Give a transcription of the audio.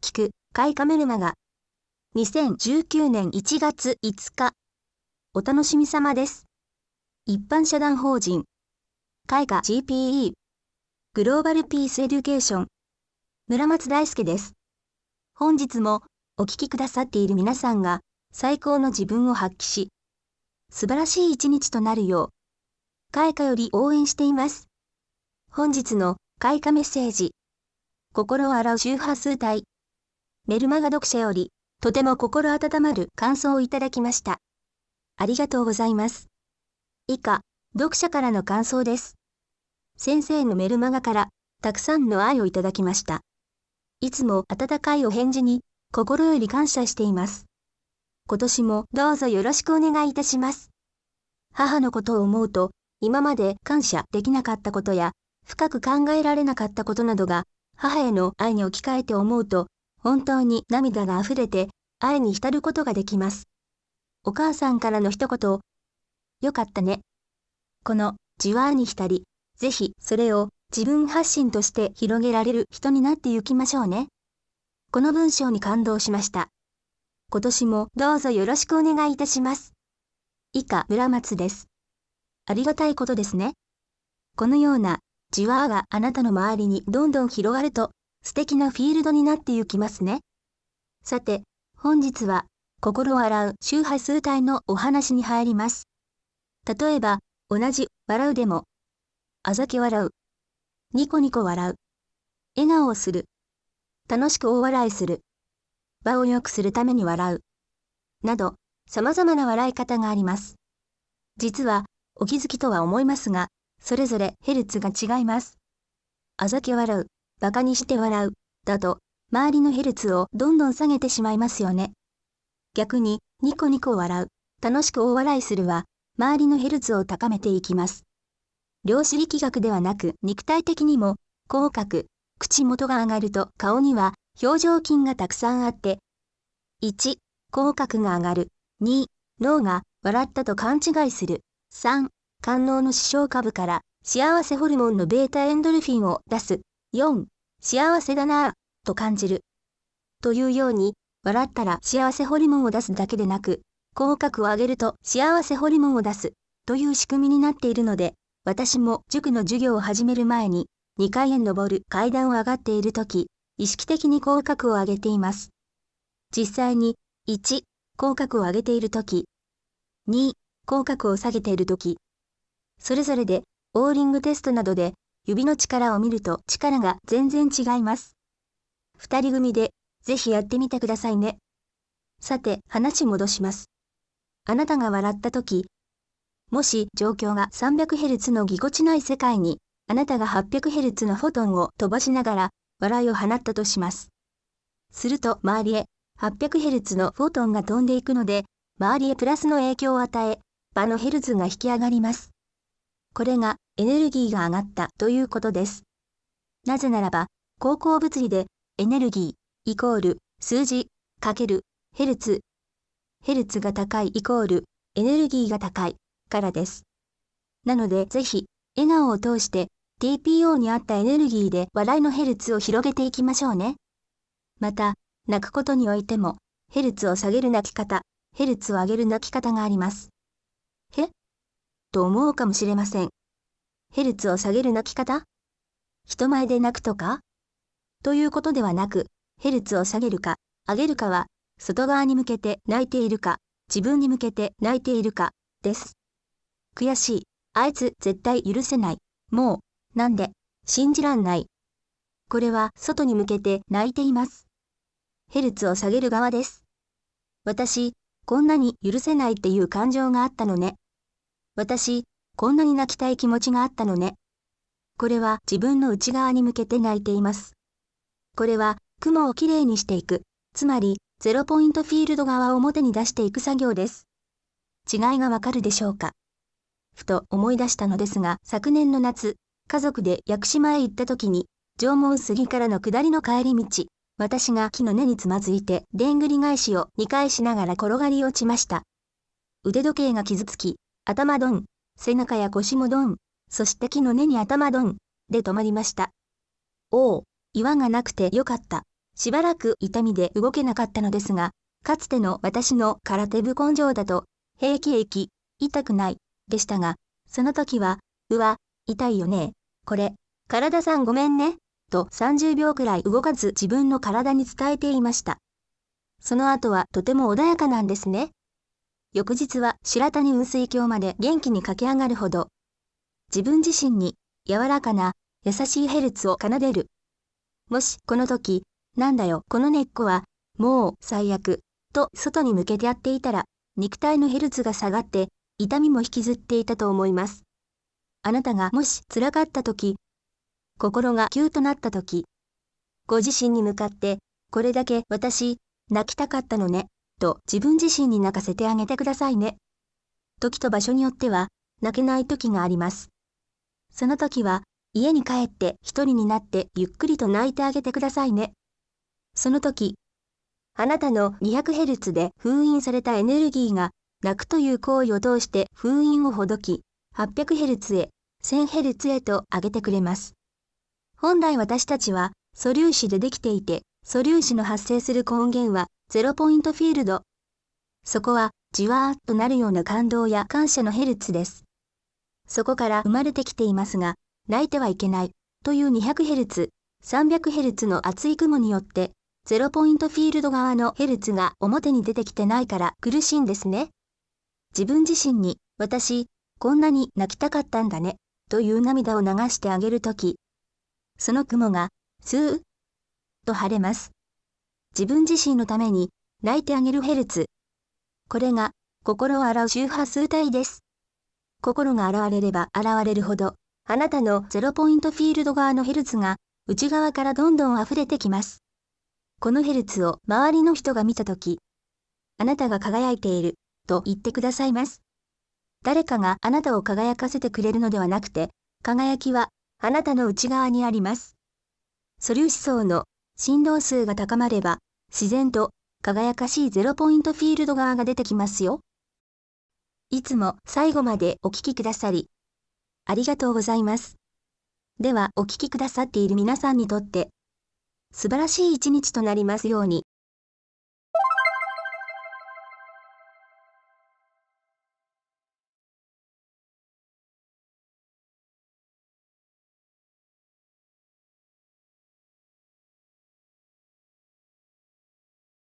聞く、会カメルマガ。2019年1月5日。お楽しみ様です。一般社団法人。会カ GPE。グローバルピースエデュケーション。村松大輔です。本日もお聞きくださっている皆さんが最高の自分を発揮し、素晴らしい一日となるよう、会カより応援しています。本日の会カメッセージ。心を洗う周波数帯。メルマガ読者より、とても心温まる感想をいただきました。ありがとうございます。以下、読者からの感想です。先生のメルマガから、たくさんの愛をいただきました。いつも温かいお返事に、心より感謝しています。今年もどうぞよろしくお願いいたします。母のことを思うと、今まで感謝できなかったことや、深く考えられなかったことなどが、母への愛に置き換えて思うと、本当に涙が溢れて、愛に浸ることができます。お母さんからの一言を、よかったね。この、じわーに浸り、ぜひ、それを自分発信として広げられる人になってゆきましょうね。この文章に感動しました。今年もどうぞよろしくお願いいたします。以下、村松です。ありがたいことですね。このような、じわーがあなたの周りにどんどん広がると、素敵なフィールドになってゆきますね。さて、本日は、心を洗う周波数帯のお話に入ります。例えば、同じ、笑うでも、あざけ笑う、ニコニコ笑う、笑顔をする、楽しく大笑いする、場を良くするために笑う、など、様々な笑い方があります。実は、お気づきとは思いますが、それぞれヘルツが違います。あざけ笑う。バカにして笑う、だと、周りのヘルツをどんどん下げてしまいますよね。逆に、ニコニコ笑う、楽しく大笑いするは、周りのヘルツを高めていきます。量子力学ではなく、肉体的にも、口角、口元が上がると顔には、表情筋がたくさんあって、1、口角が上がる、2、脳が笑ったと勘違いする、3、肝脳の視床下部から、幸せホルモンのベータエンドルフィンを出す。4. 幸せだなぁ、と感じる。というように、笑ったら幸せホルモンを出すだけでなく、口角を上げると幸せホルモンを出す、という仕組みになっているので、私も塾の授業を始める前に、2階へ上る階段を上がっているとき、意識的に口角を上げています。実際に、1. 口角を上げているとき、2. 口角を下げているとき、それぞれで、オーリングテストなどで、指の力を見ると力が全然違います。二人組でぜひやってみてくださいね。さて話戻します。あなたが笑った時、もし状況が 300Hz のぎこちない世界にあなたが 800Hz のフォトンを飛ばしながら笑いを放ったとします。すると周りへ 800Hz のフォトンが飛んでいくので周りへプラスの影響を与え場のヘルツが引き上がります。これがエネルギーが上がったということです。なぜならば、高校物理でエネルギーイコール数字かけるヘルツ。ヘルツが高いイコールエネルギーが高いからです。なのでぜひ、笑顔を通して TPO に合ったエネルギーで笑いのヘルツを広げていきましょうね。また、泣くことにおいても、ヘルツを下げる泣き方、ヘルツを上げる泣き方があります。と思うかもしれません。ヘルツを下げる泣き方？人前で泣くとか？ということではなく、ヘルツを下げるか、上げるかは、外側に向けて泣いているか、自分に向けて泣いているか、です。悔しい。あいつ絶対許せない。もう、なんで、信じらんない。これは外に向けて泣いています。ヘルツを下げる側です。私、こんなに許せないっていう感情があったのね。私、こんなに泣きたい気持ちがあったのね。これは自分の内側に向けて泣いています。これは雲をきれいにしていく、つまりゼロポイントフィールド側を表に出していく作業です。違いがわかるでしょうか。ふと思い出したのですが、昨年の夏、家族で屋久島へ行った時に、縄文杉からの下りの帰り道、私が木の根につまずいて、でんぐり返しを2回しながら転がり落ちました。腕時計が傷つき、頭ドン、背中や腰もドン、そして木の根に頭ドン、で止まりました。おお、岩がなくてよかった、しばらく痛みで動けなかったのですが、かつての私の空手部根性だと、平気平気、痛くない、でしたが、その時は、うわ、痛いよね、これ、体さんごめんね、と30秒くらい動かず自分の体に伝えていました。その後はとても穏やかなんですね。翌日は白谷雲水峡まで元気に駆け上がるほど、自分自身に柔らかな優しいヘルツを奏でる。もしこの時、なんだよこの根っこは、もう最悪、と外に向けてやっていたら、肉体のヘルツが下がって、痛みも引きずっていたと思います。あなたがもし辛かった時、心がキューとなった時、ご自身に向かって、これだけ私、泣きたかったのね、と自分自身に泣かせてあげてくださいね。時と場所によっては、泣けない時があります。その時は、家に帰って一人になってゆっくりと泣いてあげてくださいね。その時、あなたの 200Hz で封印されたエネルギーが、泣くという行為を通して封印をほどき、800Hz へ、1000Hz へと上げてくれます。本来私たちは、素粒子でできていて、素粒子の発生する根源は、ゼロポイントフィールド。そこは、じわーっとなるような感動や感謝のヘルツです。そこから生まれてきていますが、泣いてはいけない、という 200Hz、300Hz の厚い雲によって、ゼロポイントフィールド側のヘルツが表に出てきてないから苦しいんですね。自分自身に、私、こんなに泣きたかったんだね、という涙を流してあげるとき、その雲が、スーッと晴れます。自分自身のために、泣いてあげるヘルツ。これが、心を洗う周波数帯です。心が現れれば現れるほど、あなたのゼロポイントフィールド側のヘルツが、内側からどんどん溢れてきます。このヘルツを周りの人が見たとき、あなたが輝いている、と言ってくださいます。誰かがあなたを輝かせてくれるのではなくて、輝きは、あなたの内側にあります。素粒子層の振動数が高まれば、自然と輝かしいゼロポイントフィールド側が出てきますよ。いつも最後までお聞きくださり、ありがとうございます。ではお聞きくださっている皆さんにとって、素晴らしい一日となりますように。